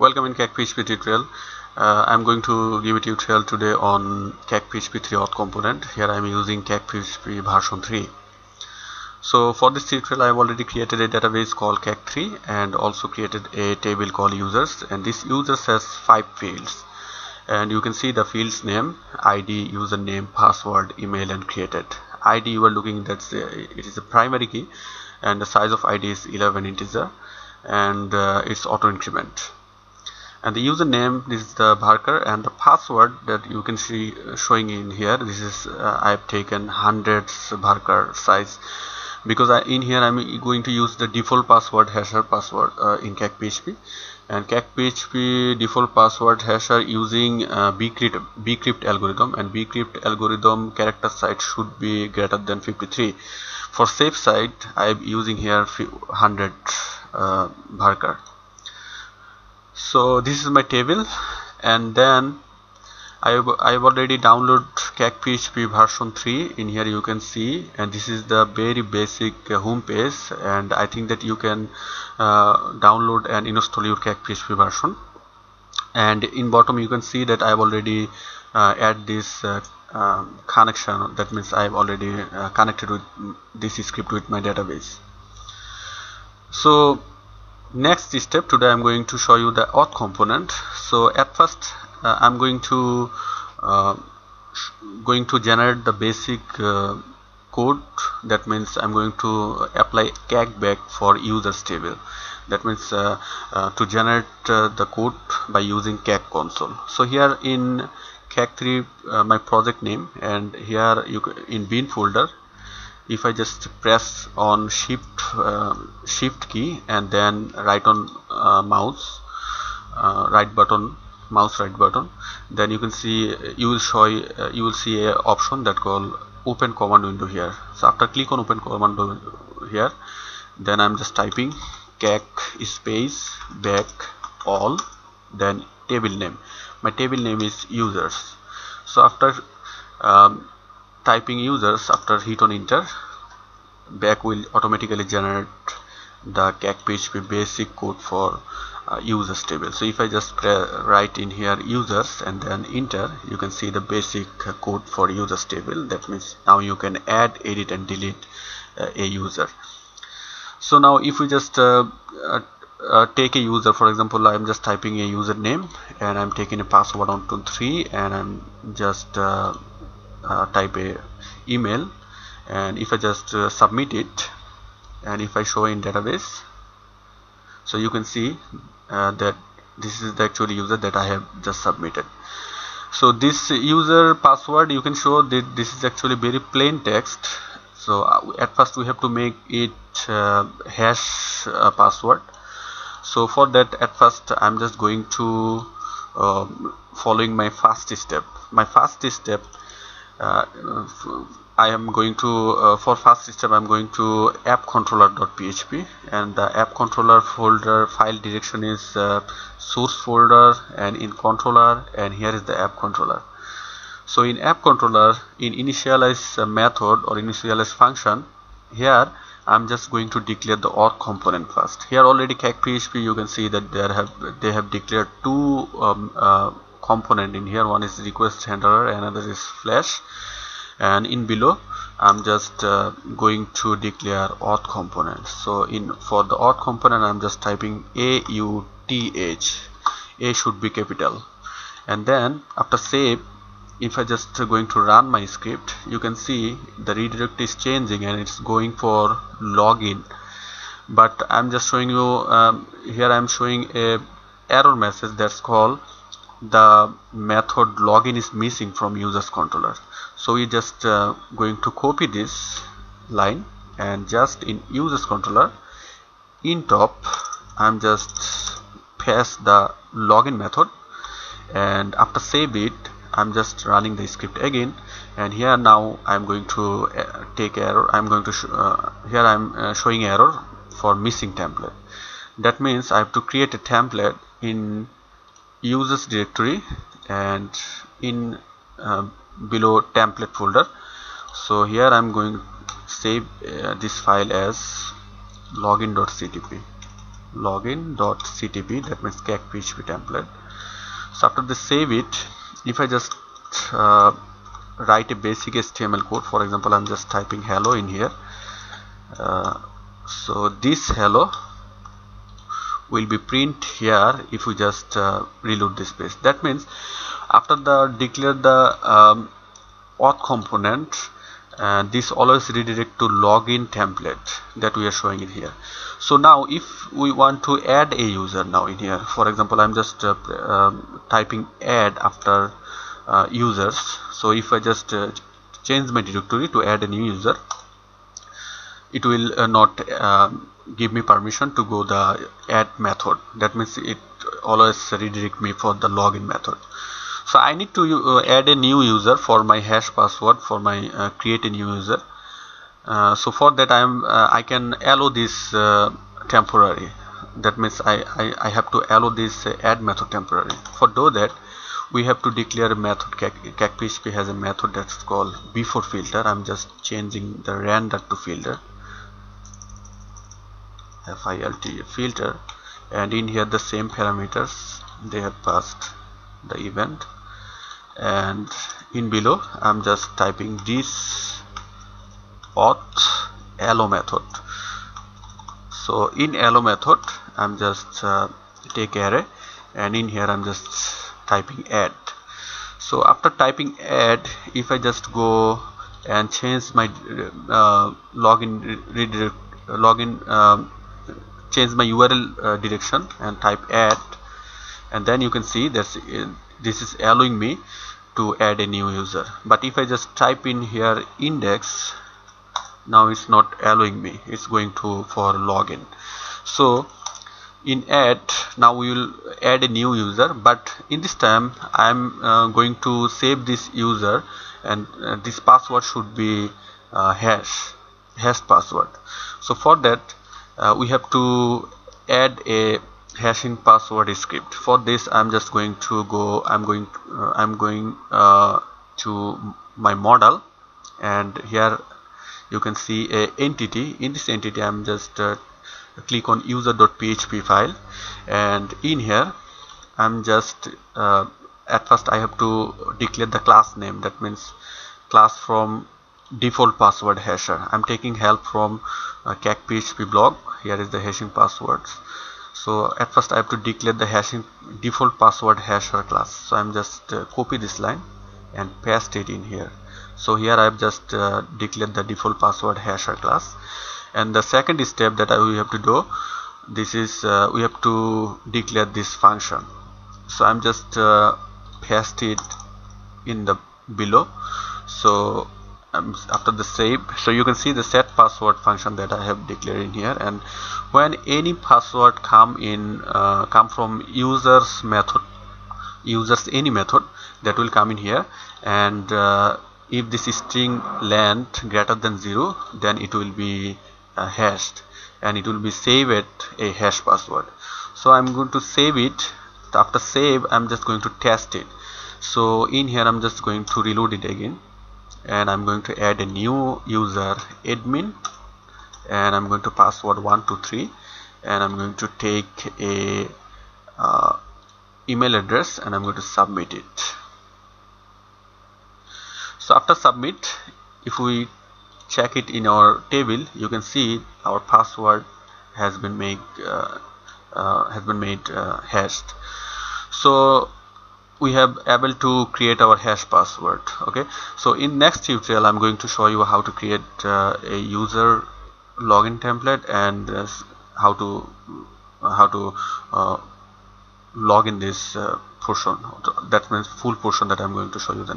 Welcome in CakePHP tutorial. I'm going to give a tutorial today on CakePHP3 auth component. Here I'm using CakePHP version 3. So for this tutorial I've already created a database called CAG3 and also created a table called users, and this users has 5 fields, and you can see the fields name, ID, username, password, email and created. ID you are looking, that's it is a primary key, and the size of ID is 11 integer, and it's auto increment. And the username, this is the Barker, and the password that you can see showing in here, this is I've taken 100 Barker size, because in here I'm going to use the default password hasher password in CakePHP, and CakePHP default password hasher using bcrypt algorithm, and bcrypt algorithm character size should be greater than 53. For safe side I'm using here 100 Barker. So this is my table, and then I've already downloaded CakePHP version 3. In here you can see, and this is the very basic home page, and I think that you can download and install your CakePHP version. And in bottom you can see that I've already add this connection, that means I've already connected with this script with my database. So next step, today I'm going to show you the auth component. So at first I'm going to generate the basic code, that means I'm going to apply CAG back for users table, that means to generate the code by using CAG console. So here in CAG3 my project name, and here you in bin folder, if I just press on shift key and then right button mouse, then you can see you will see a option that called open command window here. So after click on open command window here, then I'm just typing CAG space back all, then table name. My table name is users. So after typing users, after hit on enter, back will automatically generate the CakePHP basic code for users table. So if I just write in here users and then enter, you can see the basic code for users table, that means now you can add, edit and delete a user. So now if we just take a user, for example I'm just typing a username and I'm taking a password on 123, and I'm just type a email, and if I just submit it, and if I show in database, so you can see that this is the actual user that I have just submitted. So this user password, you can show that this is actually very plain text. So at first we have to make it hash password. So for that, at first I'm just going to following my first step. My first step, I am going to for first step I'm going to appcontroller.php, and the app controller folder file direction is source folder, and in controller, and here is the app controller. So in app controller, in initialize method or initialize function, here I'm just going to declare the auth component first. Here already CakePHP, you can see that they have declared two component in here. One is request handler, another is flash, and in below I'm just going to declare auth component. So in for the auth component I'm just typing AUTH, A should be capital, and then after save, if I just going to run my script, you can see the redirect is changing and it's going for login, but I'm just showing you here I'm showing a error message that's called the method login is missing from users controller. So we just going to copy this line, and just in users controller in top I'm just paste the login method, and after save it I'm just running the script again, and here now I'm going to take error. I'm going to here I'm showing error for missing template, that means I have to create a template in users directory, and in below template folder. So here I'm going to save this file as login.ctp, login.ctp, that means CakePHP template. So after they save it, if I just write a basic HTML code, for example I'm just typing hello in here, so this hello will be print here if we just reload this page. That means after the declare the auth component, this always redirect to login template that we are showing it here. So now if we want to add a user now in here, for example I'm just typing add after users. So if I just change my directory to add a new user, it will not give me permission to go the add method. That means it always redirect me for the login method. So I need to add a new user for my hash password, for my create a new user. So for that I can allow this temporary. That means I have to allow this add method temporary. For do that, we have to declare a method. CakePHP has a method that's called before filter. I'm just changing the render to filter, FILT filter, and in here the same parameters they have passed the event, and in below I'm just typing this auth allow method. So in allow method I'm just take array, and in here I'm just typing add. So after typing add, if I just go and change my change my URL direction and type add, and then you can see that this is allowing me to add a new user. But if I just type in here index, now it's not allowing me, it's going to for login. So in add, now we will add a new user, but in this time I'm going to save this user, and this password should be hash password. So for that we have to add a hashing password script. For this I'm just going to go, I'm going to my model, and here you can see a entity. In this entity I'm just click on user.php file, and in here I'm just at first I have to declare the class name. That means class from default password hasher. I'm taking help from CakePHP blog. Here is the hashing passwords. So at first I have to declare the hashing default password hasher class. So I'm just copy this line and paste it in here. So here I've just declared the default password hasher class. And the second step that we have to do, this is we have to declare this function. So I'm just paste it in the below. So after the save, so you can see the set password function that I have declared in here. And when any password come from users method, users any method, that will come in here. And if this string length greater than 0, then it will be hashed, and it will be saved a hash password. So I'm going to save it. After save I'm just going to test it. So in here I'm just going to reload it again, and I'm going to add a new user admin, and I'm going to password 123, and I'm going to take a email address, and I'm going to submit it. So after submit, if we check it in our table, you can see our password has been made hashed. So we have able to create our hash password. Okay, so in next tutorial I'm going to show you how to create a user login template, and how to log in this portion. That means full portion that I'm going to show you the next.